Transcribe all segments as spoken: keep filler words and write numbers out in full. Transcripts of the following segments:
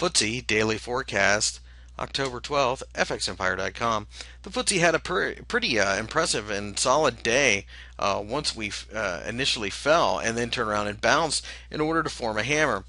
F T S E Daily Forecast, October twelfth, F X Empire dot com. The F T S E had a pre pretty uh, impressive and solid day uh, once we uh, initially fell and then turned around and bounced in order to form a hammer.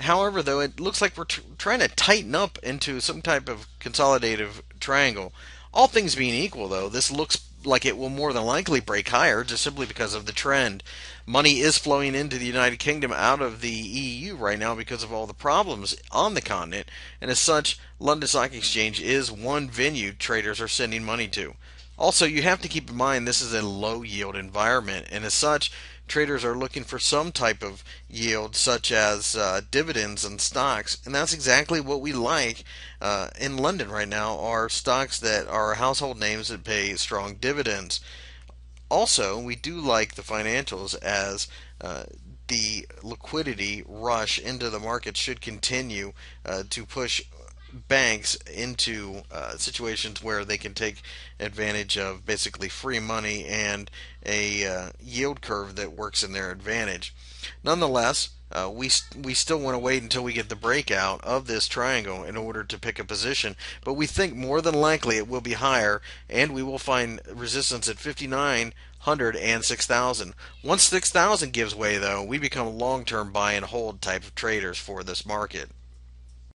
However, though, it looks like we're tr trying to tighten up into some type of consolidative triangle. All things being equal, though, this looks like it will more than likely break higher just simply because of the trend. Money is flowing into the United Kingdom out of the E U right now because of all the problems on the continent, and as such, London Stock Exchange is one venue traders are sending money to. Also, you have to keep in mind this is a low yield environment, and as such, traders are looking for some type of yield such as uh, dividends and stocks, and that's exactly what we like uh, in London right now, are stocks that are household names that pay strong dividends. Also, we do like the financials, as uh, the liquidity rush into the market should continue uh, to push banks into uh, situations where they can take advantage of basically free money and a uh, yield curve that works in their advantage. Nonetheless, uh, we st we still want to wait until we get the breakout of this triangle in order to pick a position, but we think more than likely it will be higher, and we will find resistance at fifty-nine hundred and six thousand. Once six thousand gives way, though, we become long-term buy and hold type of traders for this market.